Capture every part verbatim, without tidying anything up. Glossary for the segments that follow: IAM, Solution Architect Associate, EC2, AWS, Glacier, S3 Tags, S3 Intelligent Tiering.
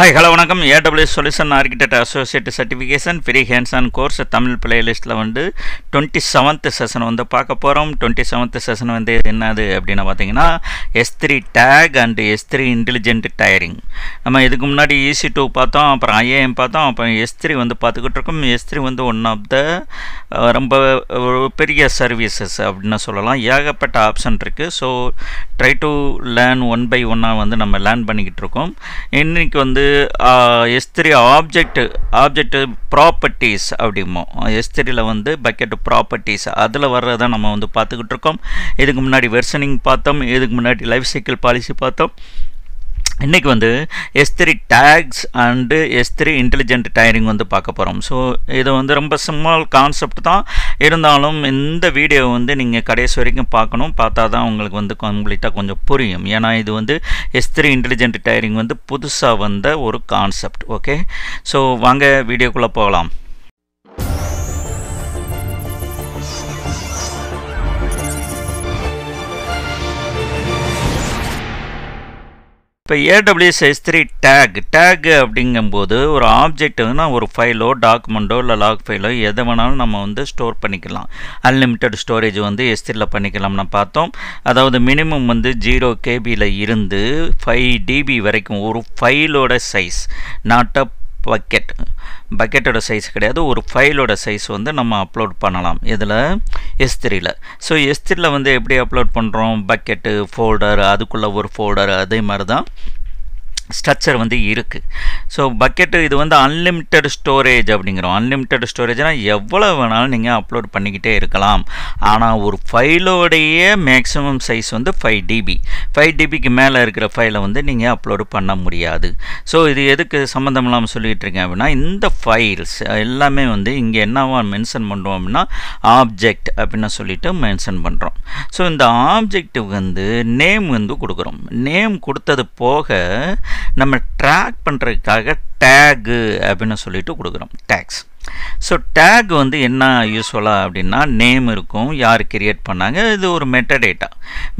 Hi, hello, welcome. A W S Solution Architect Associate Certification free hands-on course Tamil playlist la vandu twenty-seventh session vandu paakaporam. twenty-seventh session vandu ennadu appadina pathina S three tag and S three intelligent tiering. Nama idhukku munadi E C two paathom, apra I A M paathom, apra S three vandu paathukittirukom. S three vandu one of the romba periya services appadina sollalam. Yagapatta option irukku. So try to learn one by one ah vandu nama learn panikittirukom. Innikku vandu Uh, S three object object properties அப்படிமோ S three ல வந்து bucket properties அதுல வர்றத நம்ம வந்து பார்த்துக்கிட்டு இருக்கோம். இதுக்கு முன்னாடி versioning பார்த்தோம், இதுக்கு முன்னாடி life cycle policy பார்த்தோம். இன்னைக்கு வந்து S three tags and S three intelligent tiering வந்து பார்க்க போறோம். சோ இது வந்து ரொம்ப சிம்பிள் கான்செப்ட் தான், இருந்தாலும் இந்த வீடியோ வந்து நீங்க கடைசி வரைக்கும் பார்க்கணும். பார்த்தாதான் உங்களுக்கு வந்து கம்ப்ளீட்டா கொஞ்சம் புரியும். ஏனா இது வந்து S three intelligent tiering வந்து புதுசா வந்த ஒரு கான்செப்ட். ஓகே, சோ வாங்க வீடியோக்குள்ள போகலாம். இப்போ A W S S three tag tag அப்படிங்கும்போது ஒரு ஆப்ஜெக்ட்னா ஒரு ஃபைலோ டாக்குமெண்டோ இல்லை லாக் ஃபைலோ எதை வேணாலும் நம்ம வந்து ஸ்டோர் பண்ணிக்கலாம். அன்லிமிட்டட் ஸ்டோரேஜ் வந்து S three பண்ணிக்கலாம்னு பார்த்தோம். அதாவது மினிமம் வந்து ஜீரோ கேபியில் இருந்து ஃபைவ் டிபி வரைக்கும் ஒரு ஃபைலோட சைஸ், நாட் அ பக்கெட் பக்கெட்டோட சைஸ் கிடையாது, ஒரு ஃபைலோட சைஸ் வந்து நம்ம அப்லோட் பண்ணலாம் இதில் S threeல. ஸோ S threeல வந்து எப்படி அப்லோட் பண்ணுறோம், பக்கெட்டு ஃபோல்டர், அதுக்குள்ளே ஒரு ஃபோல்டர், அதே மாதிரி தான் ஸ்ட்ரக்சர் வந்து இருக்குது. ஸோ பக்கெட்டு இது வந்து அன்லிமிட்டட் ஸ்டோரேஜ் அப்படிங்கிறோம். அன்லிமிட்டட் ஸ்டோரேஜ்னால் எவ்வளோ வேணாலும் நீங்கள் அப்லோட் பண்ணிக்கிட்டே இருக்கலாம். ஆனால் ஒரு ஃபைலோடைய மேக்ஸிமம் சைஸ் வந்து ஃபைவ் டிபி ஃபைவ் டிபிக்கு மேலே இருக்கிற ஃபைலை வந்து நீங்கள் அப்லோடு பண்ண முடியாது. ஸோ இது எதுக்கு சம்மந்தம் இல்லாமல் சொல்லிகிட்டு இருக்கேன் அப்படின்னா, இந்த ஃபைல்ஸ் எல்லாமே வந்து இங்கே என்னவா மென்ஷன் பண்ணுறோம் அப்படின்னா ஆப்ஜெக்ட் அப்படின்னு சொல்லிட்டு மென்ஷன் பண்ணுறோம். ஸோ இந்த ஆப்ஜெக்ட்டுக்கு வந்து நேம் வந்து கொடுக்குறோம். நேம் கொடுத்தது போக நம்ம ட்ராக் பண்ணுறதுக்காக டேகு அப்படின்னு சொல்லிட்டு கொடுக்குறோம், டேக்ஸ். ஸோ டேக் வந்து என்ன யூஸ்ஃபுல்லாக அப்படின்னா, நேம் இருக்கும், யார் கிரியேட் பண்ணாங்க, இது ஒரு metadata.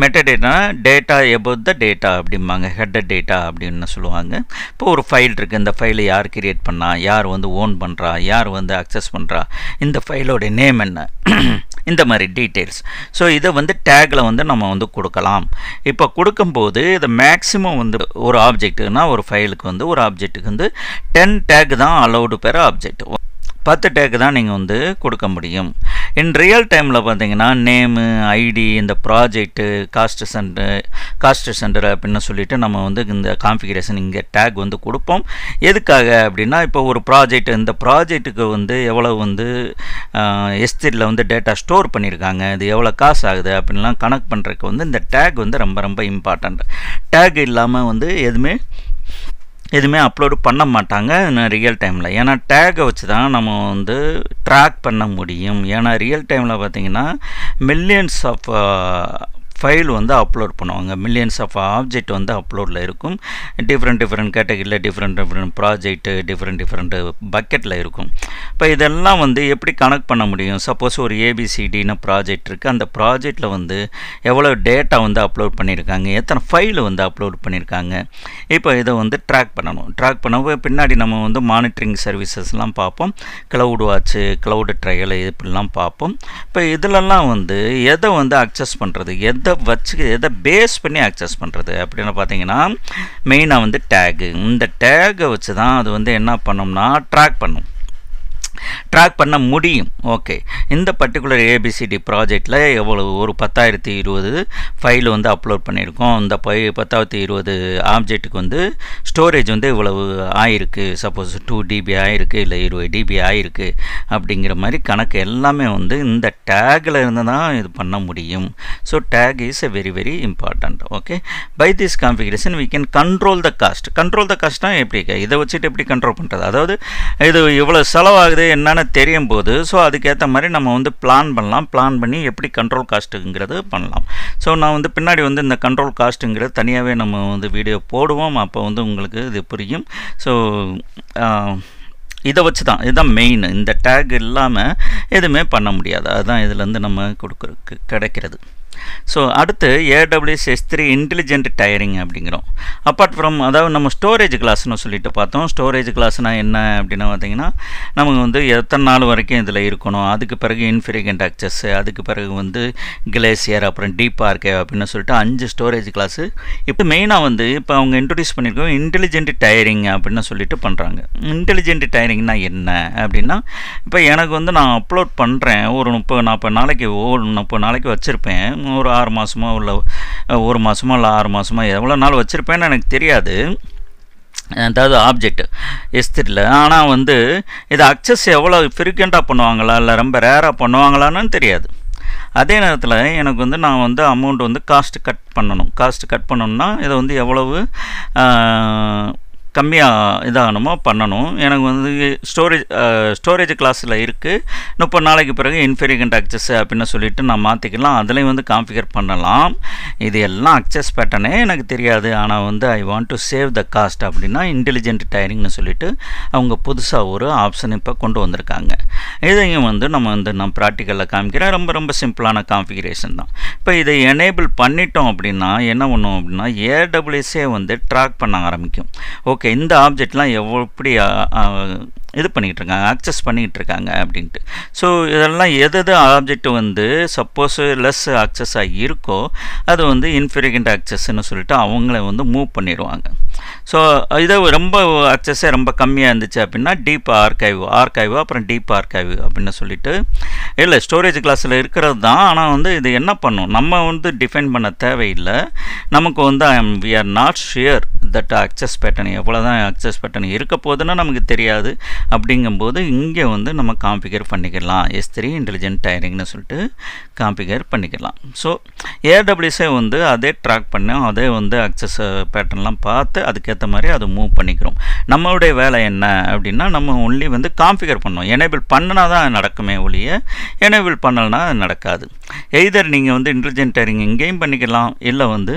Metadata data above the data அப்படிம்பாங்க, ஹெட்டர் டேட்டா அப்படின்னு சொல்லுவாங்க. இப்போ ஒரு ஃபைல் இருக்குது, இந்த ஃபைலை யார் கிரியேட் பண்ணா, யார் வந்து ஓன் பண்ணுறா, யார் வந்து அக்சஸ் பண்ணுறா, இந்த ஃபைலோடைய நேம் என்ன, இந்த மாதிரி டீட்டெயில்ஸ். ஸோ இதை வந்து டேக்கில் வந்து நம்ம வந்து கொடுக்கலாம். இப்போ கொடுக்கும்போது இதை மேக்ஸிமம் வந்து ஒரு ஆப்ஜெக்ட்டுனா ஒரு ஃபைலுக்கு வந்து ஒரு ஆப்ஜெக்ட்டுக்கு வந்து டென் டேக் தான் அலௌடு பெற ஆப்ஜெக்ட், பத்து டேக்கு தான் நீங்கள் வந்து கொடுக்க முடியும். இன் ரியல் டைமில் பார்த்தீங்கன்னா நேமு, ஐடி, இந்த project, cost center cost center அப்படின்னு சொல்லிட்டு நம்ம வந்து இந்த கான்ஃபிகரேஷன் இங்கே டேக் வந்து கொடுப்போம். எதுக்காக அப்படின்னா, இப்போ ஒரு ப்ராஜெக்ட், இந்த ப்ராஜெக்ட்டுக்கு வந்து எவ்வளோ வந்து S threeல வந்து டேட்டா ஸ்டோர் பண்ணியிருக்காங்க, இது எவ்வளோ காசு ஆகுது அப்படின்லாம் கனெக்ட் பண்ணுறதுக்கு வந்து இந்த டேக் வந்து ரொம்ப ரொம்ப இம்பார்ட்டண்ட். டேக் இல்லாமல் வந்து எதுவுமே எதுவுமே அப்லோடு பண்ண மாட்டாங்க ரியல் டைமில். ஏன்னா டேகை வச்சு தான் நம்ம வந்து ட்ராக் பண்ண முடியும். ஏன்னா ரியல் டைமில் பார்த்திங்கன்னா மில்லியன்ஸ் ஆஃப் ஃபைல் வந்து அப்லோட் பண்ணுவாங்க, மில்லியன்ஸ் ஆஃப் ஆப்ஜெக்ட் வந்து அப்லோடில் இருக்கும். டிஃப்ரெண்ட் டிஃப்ரெண்ட் கேட்டகரியில் different different project, different different பக்கெட்டில் இருக்கும். இப்போ இதெல்லாம் வந்து எப்படி கனெக்ட் பண்ண முடியும், சப்போஸ் ஒரு ஏபிசிடின்னு ப்ராஜெக்ட் இருக்குது, அந்த ப்ராஜெக்டில் வந்து எவ்வளோ டேட்டா வந்து அப்லோட் பண்ணியிருக்காங்க, எத்தனை ஃபைல் வந்து அப்லோட் பண்ணியிருக்காங்க, இப்போ இதை வந்து ட்ராக் பண்ணணும். ட்ராக் பண்ணவே பின்னாடி நம்ம வந்து மானிட்டரிங் சர்வீசஸ்லாம் பார்ப்போம், க்ளவுட் வாட்ச்சு, க்ளவுட் ட்ரையல், இப்படிலாம் பார்ப்போம். இப்போ இதிலலாம் வந்து எதை வந்து அக்சஸ் பண்ணுறது, எதை வச்சு எதை பேஸ் பண்ணி அக்சஸ் பண்ணுறது அப்படின்னு பார்த்தீங்கன்னா மெயினாக வந்து டேகு. இந்த டேகை வச்சு தான் அது வந்து என்ன பண்ணோம்னா ட்ராக் பண்ணும், ட்ராக் பண்ண முடியும். ஓகே, இந்த பர்டிகுலர் ஏபிசிடி ப்ராஜெக்டில் எவ்வளோ ஒரு பத்தாயிரத்தி இருபது ஃபைல் வந்து அப்லோட் பண்ணியிருக்கோம், இந்த பை பத்தாயிரத்தி இருபது ஆப்ஜெக்ட்டுக்கு வந்து ஸ்டோரேஜ் வந்து இவ்வளவு ஆயிருக்கு, சப்போஸ் டூ டிபி ஆயிருக்கு இல்லை இருபது டிபி ஆயிருக்கு அப்படிங்கிற மாதிரி கணக்கு எல்லாமே வந்து இந்த டேக்கில் இருந்து தான் இது பண்ண முடியும். So tag is a very very important. Okay, by this configuration we can control the cost. Control the காஸ்ட்னா எப்படி, இதை வச்சுட்டு எப்படி கண்ட்ரோல் பண்ணுறது, அதாவது இது இவ்வளோ செலவாகுது என்னென்னு தெரியும் போது ஸோ அதுக்கேற்ற மாதிரி நம்ம வந்து பிளான் பண்ணலாம். பிளான் பண்ணி எப்படி கண்ட்ரோல் காஸ்ட்டுங்கிறது பண்ணலாம். ஸோ நான் வந்து பின்னாடி வந்து இந்த கண்ட்ரோல் காஸ்ட்டுங்கிறது தனியாகவே நம்ம வந்து வீடியோ போடுவோம், அப்போ வந்து உங்களுக்கு இது புரியும். ஸோ இதை வச்சு தான், இதுதான் மெயின், இந்த டேக் இல்லாமல் எதுவுமே பண்ண முடியாது. அதுதான் இதுலேருந்து நம்ம கொடுக்குறதுக்கு கிடைக்கிறது. So அடுத்து A W S S three Intelligent Tiering அப்படிங்கிறோம். Apart from அதாவது நம்ம storage class னு சொல்லிட்டு பார்த்தோம். Storage class னா என்ன அப்படினா பாத்தீங்கன்னா நமக்கு வந்து எத்தனை நாள் வரைக்கும் இதல இருக்கணும், அதுக்கு பிறகு infrequent access, அதுக்கு பிறகு வந்து glacier, அப்புறம் deep archive அப்படினு சொல்லிட்டு அஞ்சு storage class. இப்போ மெயினா வந்து இப்போ அவங்க இன்ட்ரோ듀ஸ் பண்ணிருக்கோம் Intelligent Tiering அப்படினு சொல்லிட்டு பண்றாங்க. Intelligent Tiering னா என்ன அப்படினா இப்போ எனக்கு வந்து நான் அப்லோட் பண்றேன் ஒரு முப்பது நாற்பது நாளைக்கு ஒரு முப்பது நாளைக்கு வச்சிருப்பேன். ஒரு ஆறு மாசமா உள்ள ஒரு மாசமா இல்ல ஆறு மாசமா எவ்வளவு நாள் வச்சிருப்பேன்னு எனக்கு தெரியாது. அதாவது ஆப்ஜெக்ட் S three ல ஆனா வந்து இது அக்சஸ் எவ்வளவு frequent-ஆ பண்ணுவாங்களா இல்ல ரொம்ப rare-ஆ பண்ணுவாங்களான்னு தெரியாது. அதே நேரத்துல எனக்கு வந்து நான் வந்து amount வந்து cost cut பண்ணனும். cost cut பண்ணனும்னா இது வந்து எவ்வளவு கம்மியா இதானமோ பண்ணனும். எனக்கு வந்து ஸ்டோரேஜ் ஸ்டோரேஜ் கிளாஸ்ல இருக்கு முப்பது நாளைக்கு பிறகு infrequent access அப்படினு சொல்லிட்டு நான் மாத்திக்கலாம். அதலயும் வந்து கான்ஃபிகர் பண்ணலாம். இது எல்லாம் access pattern எனக்கு தெரியாது. ஆனா வந்து I want to save the cost அப்படினா intelligent tiering னு சொல்லிட்டு அவங்க புதுசா ஒரு ஆப்ஷன் இப்ப கொண்டு வந்திருக்காங்க. இதையும் வந்து நம்ம வந்து நான் பிராக்டிகல்ல காமிக்கிறேன். ரொம்ப ரொம்ப சிம்பிளான கான்ஃபிகரேஷன் தான். இப்போ இதை enable பண்ணிட்டோம் அப்படினா என்ன பண்ணும் அப்படினா A W S வந்து ட்ராக் பண்ண ஆரம்பிக்கும். Okay, இந்த ஆப்ஜெக்ட்லாம் எப்படி இது பண்ணிட்டு இருக்காங்க அக்சஸ் பண்ணிட்டு இருக்காங்க அப்படிட்டு. சோ இதெல்லாம் எதெது ஆப்ஜெக்ட் வந்து சப்போஸ் லெஸ் அக்சஸ் ஆகி இருக்கோ அது வந்து infrequent access னு சொல்லிட்டு அவங்களே வந்து மூவ் பண்ணிடுவாங்க. சோ இது ரொம்ப அக்சஸ் ரொம்ப கம்மியா இருந்துச்சு அப்படினா டீப் ஆர்க்கைவ் ஆர்க்கைவ் அப்புறம் டீப் ஆர்க்கைவ் அப்படினு சொல்லிட்டு இல்ல ஸ்டோரேஜ் கிளாஸ்ல இருக்குறதுதான். ஆனா வந்து இது என்ன பண்ணும் நம்ம வந்து டிஃபைன் பண்ண தேவையில்லை. நமக்கு வந்து we are not sure that access pattern எவ்வளவுதான் access pattern இருக்க போதுன்னு நமக்கு தெரியாது. அப்படிங்கும்போது இங்க வந்து நம்ம கான்ஃபிகர் பண்ணிக்கலாம் S three Intelligent Tiering னு சொல்லிட்டு கான்ஃபிகர் பண்ணிக்கலாம். சோ A W S வந்து அதே ட்ராக் பண்ணி அதே வந்து அக்சஸ் பேட்டர்ன்லாம் பார்த்து அதுக்கு ஏத்த மாதிரி அது மூவ் பண்ணிக்கிறோம். நம்மளுடைய வேலை என்ன அப்படினா நம்ம only வந்து கான்ஃபிகர் பண்ணோம். எனேபிள் பண்ணனா தான் நடக்குமே ஒளியே எனேபிள் பண்ணலனா நடக்காது. either நீங்க வந்து intelligent tiering இங்கேயும் பண்ணிக்கலாம் இல்ல வந்து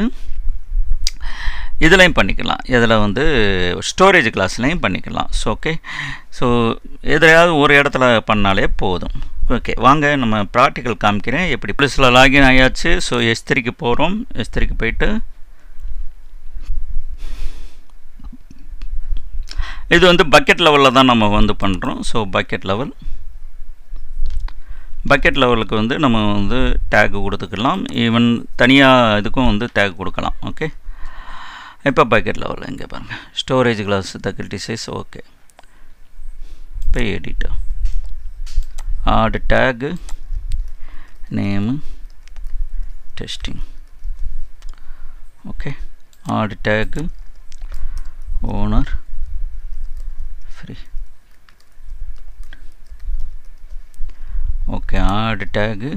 இதலயும் பண்ணிக்கலாம். இதல வந்து ஸ்டோரேஜ் கிளாஸ்லயும் பண்ணிக்கலாம். So okay. சோ எதையாவது ஒரு இடத்துல பண்ணாலே போதும். ஓகே வாங்க நம்ம பிராக்டிகல் காமிக்கிறேன் எப்படி ப்ளஸ்ல லாகின் ஆயாச்சு. சோ S three க்கு போறோம். S three க்கு போய்ட்டு இது வந்து பக்கெட் லெவல்ல தான் நம்ம வந்து பண்றோம். சோ பக்கெட் லெவல் பக்கெட் லெவலுக்கு வந்து நம்ம வந்து டாக் கொடுத்துக்கலாம். ஈவன் தனியா இதுக்கும் வந்து டாக் கொடுக்கலாம். ஓகே இப்போ பக்கெட் லெவல் இங்கே பாருங்க storage class facility size okay. இப்போ edit add tag name testing okay add tag owner free okay add tag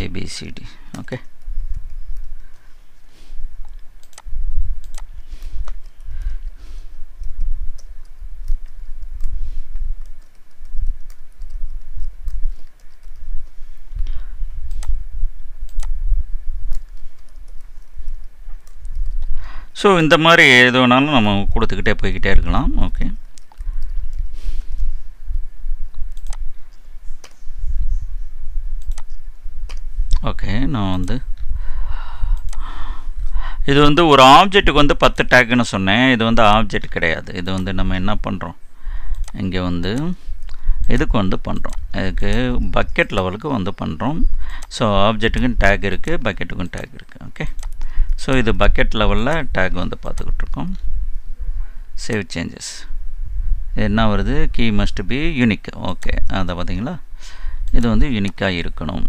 A B C D okay so இந்த மாதிரி ஏதோனாலும் நம்ம கொடுத்துக்கிட்டே போய்க்கிட்டே இருக்கலாம். okay ஓகே நான் வந்து இது வந்து ஒரு ஆப்ஜெக்ட்டுக்கு வந்து பத்து டாக் னு சொன்னேன். இது வந்து ஆப்ஜெக்ட் கிடையாது. இது வந்து நம்ம என்ன பண்றோம் இங்க வந்து இதுக்கு வந்து பண்றோம். இதுக்கு பக்கெட் லெவலுக்கு வந்து பண்றோம். சோ ஆப்ஜெக்ட்டுக்கு டாக் இருக்கு பக்கெட்டுக்கு டாக் இருக்கு. ஓகே சோ இது பக்கெட் லெவல்ல டாக் வந்து பாத்துக்கிட்டு இருக்கோம். சேவ் சேஞ்சஸ் என்ன வருது key must be unique. Okay அத பாத்தீங்களா இது வந்து யூனிக்கா இருக்கணும்.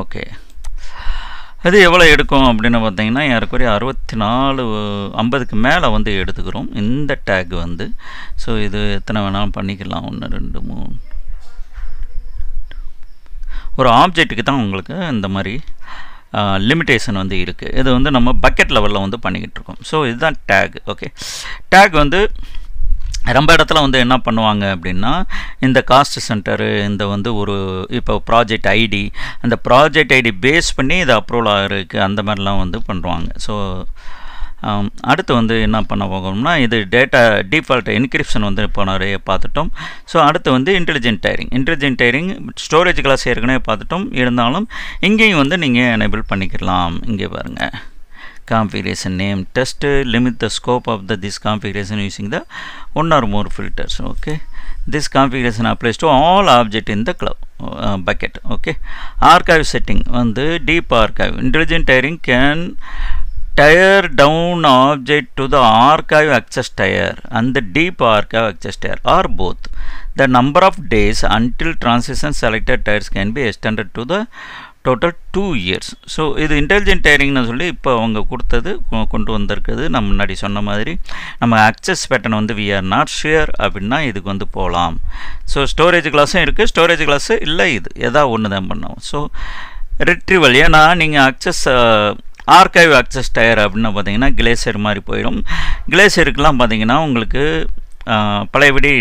ஓகே அது எவ்வளவு எடுக்கும் அப்படினா பாத்தீங்கன்னா ஏறக்குறைய அறுபத்தி நாலு ஐம்பதுக்கு மேல வந்து எடுத்துக்கிறோம் இந்த டாக் வந்து. சோ இது எத்தனை வேணாலும் பண்ணிக்கலாம் ஒன்று ரெண்டு மூணு ஒரு ஆப்ஜெக்ட்டுக்கு தான் உங்களுக்கு இந்த மாதிரி லிமிட்டேஷன் வந்து இருக்கு. இது வந்து நம்ம பக்கெட் லெவல்ல வந்து பண்ணிக்கிட்டு இருக்கோம். சோ இதுதான் டாக். ஓகே டாக் வந்து ரொம்ப இடத்துல வந்து என்ன பண்ணுவாங்க அப்படினா இந்த காஸ்ட் சென்டர் இந்த வந்து ஒரு இப்போ ப்ராஜெக்ட் ஐடி அந்த ப்ராஜெக்ட் ஐடி பேஸ் பண்ணி இது அப்ரூவல் ஆகிருக்கு அந்த மாதிரிலாம் வந்து பண்ணுவாங்க. ஸோ அடுத்து வந்து என்ன பண்ண போகணும்னா இது டேட்டா டிஃபால்ட் என்கிரிப்ஷன் வந்து இப்போ நிறைய பார்த்துட்டோம். ஸோ அடுத்து வந்து intelligent tiering intelligent tiering storage class ஏற்கனவே பார்த்துட்டோம். இருந்தாலும் இங்கேயும் வந்து நீங்கள் எனேபிள் பண்ணிக்கலாம். இங்கே பாருங்கள் configuration name test limit the scope of the this configuration using the one or more filters. Okay, this configuration applies to all object in the cloud uh, bucket. Okay, archive setting on the deep archive intelligent tiering can tier down object to the archive access tier and the deep archive access tier or both. The number of days until transition selected tiers can be extended to the total two years. So இது intelligent டயரிங்னு சொல்லி இப்போ அவங்க கொடுத்தது கொண்டு வந்திருக்குது. நம்ம முன்னாடி சொன்ன மாதிரி நம்ம ஆக்சஸ் பேட்டர்ன் வந்து வி ஆர் நாட் ஷியர் அப்படின்னா இதுக்கு வந்து போகலாம். ஸோ ஸ்டோரேஜ் கிளாஸும் இருக்குது, ஸ்டோரேஜ் கிளாஸு இல்லை, இது எதா ஒன்று தான் பண்ணோம். ஸோ ரிட்ரிவல் ஏன்னா நீங்கள் ஆக்சஸ் ஆர்கைவ் ஆக்சஸ் டயர் அப்படின்னா பார்த்தீங்கன்னா கிளேசியர் மாதிரி போயிடும். கிளேசியருக்குலாம் பார்த்தீங்கன்னா உங்களுக்கு பழையபடி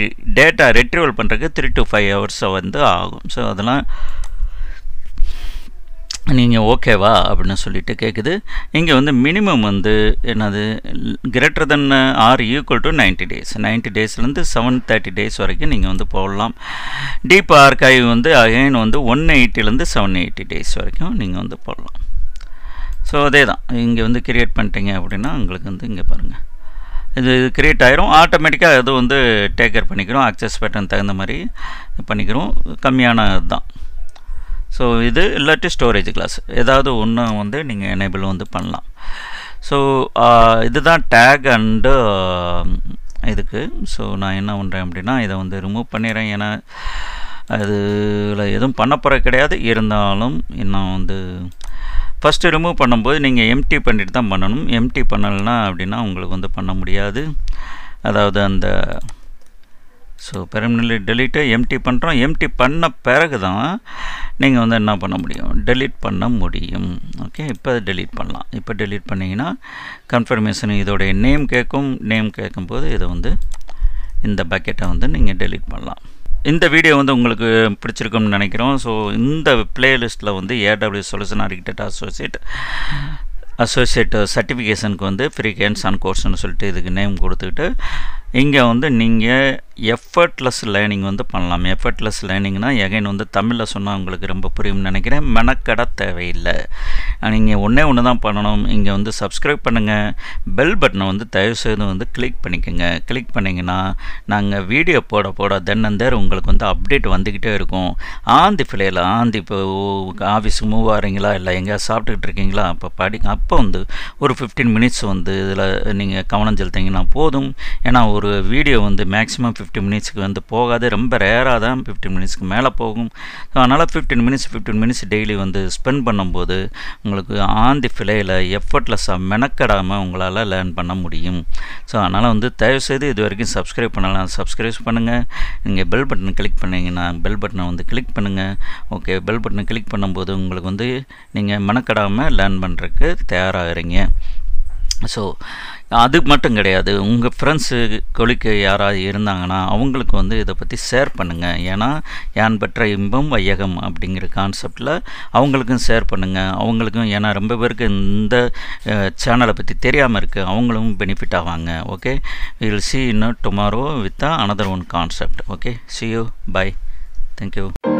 டேட்டா ரெட்ரிவல் பண்ணுறதுக்கு த்ரீ டு ஃபைவ் ஹவர்ஸை வந்து ஆகும். ஸோ அதெல்லாம் நீங்கள் ஓகேவா அப்படின்னு சொல்லிட்டு கேட்குது. இங்கே வந்து மினிமம் வந்து என்னது greater than or equal to ninety days ninety டேஸ்லேருந்து செவன் தேர்ட்டி டேஸ் வரைக்கும் நீங்கள் வந்து போடலாம். டீப் ஆர்கைவ் வந்து அகைன் வந்து ஒன் எயிட்டிலேருந்து செவன் எயிட்டி டேஸ் வரைக்கும் நீங்கள் வந்து போடலாம். ஸோ அதே தான் இங்கே வந்து கிரியேட் பண்ணிட்டீங்க அப்படின்னா உங்களுக்கு வந்து இங்கே பாருங்கள் இது இது கிரியேட் ஆகிரும். ஆட்டோமேட்டிக்காக அது வந்து டேக்கர் பண்ணிக்கிறோம். ஆக்சஸ் பேட்டர்ன் தகுந்த மாதிரி பண்ணிக்கிறோம். கம்மியான இதுதான். ஸோ இது இல்லாட்டி ஸ்டோரேஜ் கிளாஸ் ஏதாவது ஒன்று வந்து நீங்கள் எனேபிள் வந்து பண்ணலாம். ஸோ இதுதான் டேக் அண்டு இதுக்கு. ஸோ நான் என்ன பண்ணுறேன் அப்படின்னா இதை வந்து ரிமூவ் பண்ணிடுறேன். ஏன்னா அதில் எதுவும் பண்ண போகிற கிடையாது. இருந்தாலும் நான் வந்து ஃபஸ்ட்டு ரிமூவ் பண்ணும்போது நீங்கள் எம்டி பண்ணிட்டு தான் பண்ணணும். எம்டி பண்ணலைன்னா அப்படின்னா உங்களுக்கு வந்து பண்ண முடியாது. அதாவது அந்த ஸோ பெர்மனன்ட்லி டெலீட்டு எம்டி பண்ணுறோம். எம்டி பண்ண பிறகு தான் நீங்கள் வந்து என்ன பண்ண முடியும், டெலீட் பண்ண முடியும். ஓகே, இப்போ டெலீட் பண்ணலாம். இப்போ டெலீட் பண்ணிங்கன்னா கன்ஃபர்மேஷன் இதோடைய நேம் கேட்கும். நேம் கேட்கும்போது இதை வந்து இந்த பக்கெட்டை வந்து நீங்கள் டெலீட் பண்ணலாம். இந்த வீடியோ வந்து உங்களுக்கு பிடிச்சிருக்கும்னு நினைக்கிறோம். ஸோ இந்த பிளேலிஸ்ட்டில் வந்து AWS solution architect associate associate சர்டிஃபிகேஷனுக்கு வந்து ஃப்ரீ ஹேண்ட்ஸ் ஆன் கோர்ஸ்னு சொல்லிட்டு இதுக்கு நேம் கொடுத்துக்கிட்டு இங்கே வந்து நீங்கள் எஃபர்ட்லெஸ் லேர்னிங் வந்து பண்ணலாம். எஃபர்ட்லெஸ் லேர்னிங்னால் எகைன் வந்து தமிழில் சொன்னால் உங்களுக்கு ரொம்ப புரியும்னு நினைக்கிறேன். மெனக்கடை தேவையில்லை. நீங்கள் ஒன்றே ஒன்று தான் பண்ணணும். இங்கே வந்து சப்ஸ்கிரைப் பண்ணுங்கள். பெல் பட்டனை வந்து தயவுசெய்து வந்து கிளிக் பண்ணிக்கோங்க. கிளிக் பண்ணிங்கன்னா நாங்கள் வீடியோ போட போட தென் அண்ட் தேர் உங்களுக்கு வந்து அப்டேட் வந்துக்கிட்டே இருக்கும். ஆந்தி பிள்ளையில் ஆந்தி இப்போ ஆஃபீஸுக்கு மூவ் ஆகிறீங்களா இல்லை எங்கே சாப்பிட்டுக்கிட்டு இருக்கீங்களா அப்போ படி அப்போ வந்து ஒரு ஃபிஃப்டீன் மினிட்ஸ் வந்து இதில் நீங்கள் கவனம் செலுத்திங்கன்னா போதும். ஏன்னா ஒரு வீடியோ வந்து மேக்ஸிமம் ஃபிஃப்டி மினிட்ஸ்க்கு வந்து போகாது. ரொம்ப ரேராக தான் ஃபிஃப்டி மினிட்ஸ்க்கு மேலே போகும். ஸோ அதனால் fifteen minutes fifteen minutes daily வந்து ஸ்பெண்ட் பண்ணும்போது உங்களுக்கு ஆந்தி ஃபிலையில் எஃபர்ட்லெஸ்ஸாக மெனக்கடாமல் உங்களால் லேர்ன் பண்ண முடியும். ஸோ அதனால் வந்து தயவுசெய்து இது வரைக்கும் சப்ஸ்கிரைப் பண்ணலாம். சப்ஸ்கிரைப் பண்ணுங்கள். நீங்கள் பெல் பட்டனை கிளிக் பண்ணிங்கன்னா பெல் பட்டனை வந்து கிளிக் பண்ணுங்கள். ஓகே, பெல் பட்டனை கிளிக் பண்ணும்போது உங்களுக்கு வந்து நீங்கள் மெனக்கடாமல் லேர்ன் பண்ணுறதுக்கு தயாராகிறீங்க. ஸோ அது மட்டும் கிடையாது, உங்கள் ஃப்ரெண்ட்ஸு கொலிக்கு யாராவது இருந்தாங்கன்னா அவங்களுக்கு வந்து இதை பற்றி ஷேர் பண்ணுங்கள். ஏன்னா யான் பெற்ற இன்பம் வையகம் அப்படிங்கிற கான்செப்டில் அவங்களுக்கும் ஷேர் பண்ணுங்கள். அவங்களுக்கும் ஏன்னா ரொம்ப பேருக்கு இந்த சேனலை பற்றி தெரியாமல் இருக்குது. அவங்களும் பெனிஃபிட் ஆவாங்க. Okay, we will see you tomorrow with another one concept. Okay, see you, bye, thank you.